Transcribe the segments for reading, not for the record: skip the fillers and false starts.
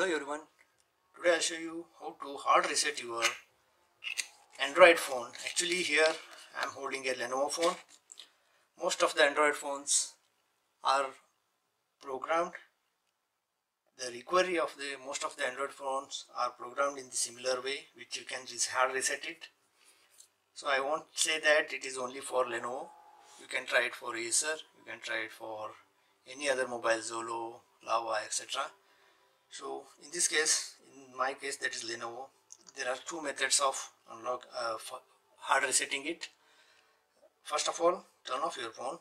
Hello everyone, today I'll show you how to hard reset your Android phone. Actually here I'm holding a Lenovo phone. Most of the Android phones are programmed. The recovery of the most of the Android phones are programmed in the similar way, which you can just hard reset it. So I won't say that it is only for Lenovo. You can try it for Acer, you can try it for any other mobile, Zolo, Lava, etc. So in this case, in my case that is Lenovo, there are two methods of hard resetting it. First of all, turn off your phone.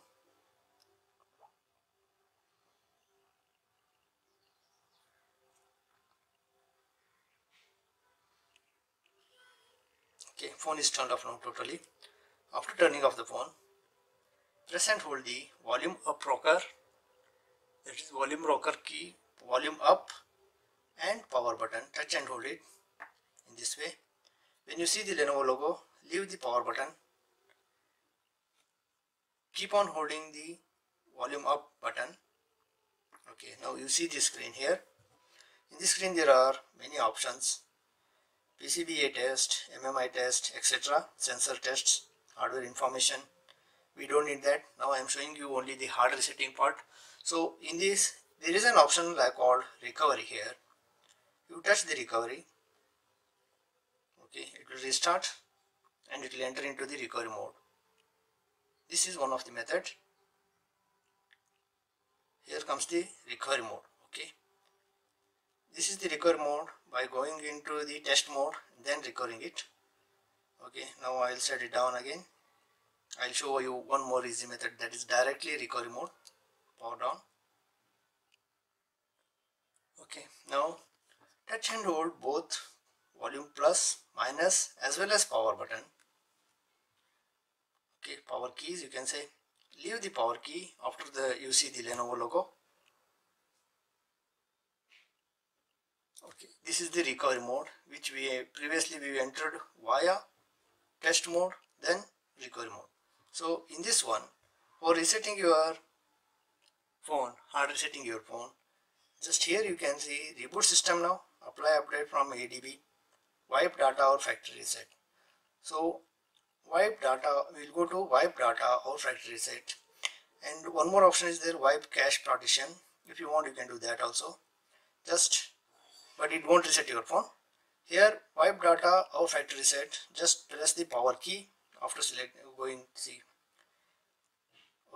Okay, phone is turned off now totally. After turning off the phone, press and hold the volume up rocker, that is volume rocker key, volume up and power button, touch and hold it in this way. When you see the Lenovo logo, leave the power button, keep on holding the volume up button. Okay, now you see this screen here. In this screen there are many options: PCBA test, MMI test, etc., sensor tests, hardware information. We don't need that. Now I am showing you only the hard resetting part. So in this there is an option called recovery here. You touch the recovery, okay, it will restart and it will enter into the recovery mode. This is one of the methods. Here comes the recovery mode, okay. This is the recovery mode by going into the test mode, then recovering it. Okay, now I'll set it down again. I'll show you one more easy method, that is directly recovery mode, power down. Okay, now touch and hold both volume plus, minus as well as power button. Okay, power keys, you can say leave the power key after you see the Lenovo logo. Okay, this is the recovery mode, which we previously entered via test mode then recovery mode. So in this one, for resetting your phone, hard resetting your phone, just here you can see reboot system now, apply update from adb, wipe data or factory reset. So wipe data, we'll go to wipe data or factory reset, and one more option is there, wipe cache partition. If you want you can do that also, but it won't reset your phone. Here wipe data or factory reset, just press the power key after see,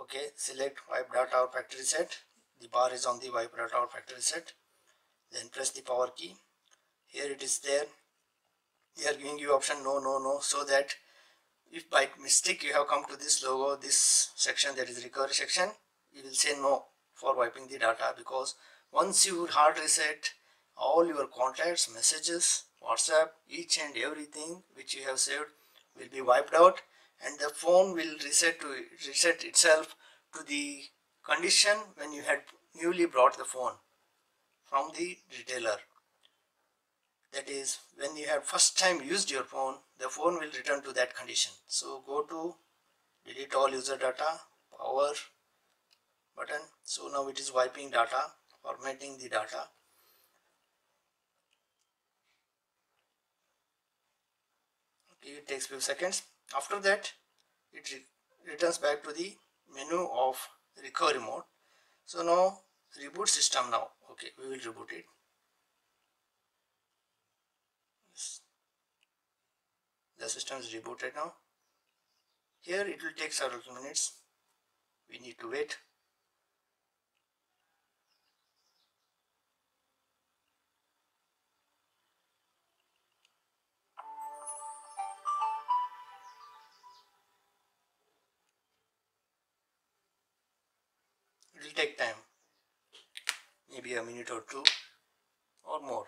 okay, select wipe data or factory reset. The bar is on the wipe data or factory reset, then press the power key. Here it is there. They are giving you option no, so that if by mistake you have come to this logo, this section that is recovery section, you will say no for wiping the data, because once you hard reset all your contacts, messages, WhatsApp, each and everything which you have saved will be wiped out, and the phone will reset itself to the condition when you had newly bought the phone from the retailer. That is, when you have first time used your phone, the phone will return to that condition. So go to delete all user data, power button. So now it is wiping data, formatting the data. Okay, it takes few seconds. After that it returns back to the menu of recovery mode. So now reboot system now. Okay, we will reboot it. The system is rebooted now. Here it will take several minutes. We need to wait. It will take time, maybe a minute or two or more.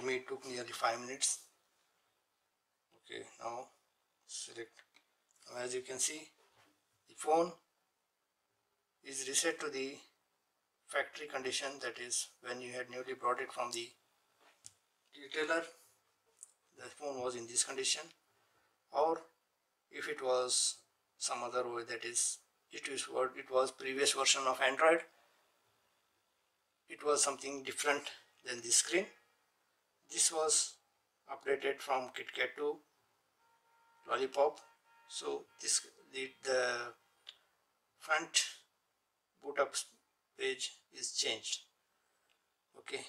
For me it took nearly 5 minutes. Okay, now select. Now as you can see, the phone is reset to the factory condition, that is when you had newly brought it from the retailer. The phone was in this condition, or if it was some other way, that is it was previous version of Android, it was something different than this screen. This was updated from KitKat to Lollipop. So this the front boot up page is changed. Okay,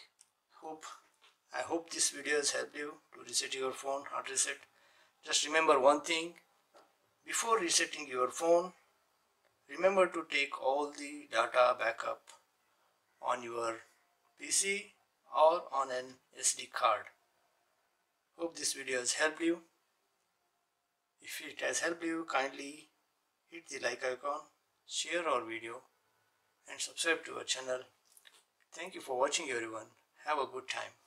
I hope this video has helped you to reset your phone, hard reset. Just remember one thing, before resetting your phone, remember to take all the data backup on your PC or on an SD card. Hope this video has helped you. If it has helped you, kindly hit the like icon, share our video and subscribe to our channel. Thank you for watching everyone. Have a good time.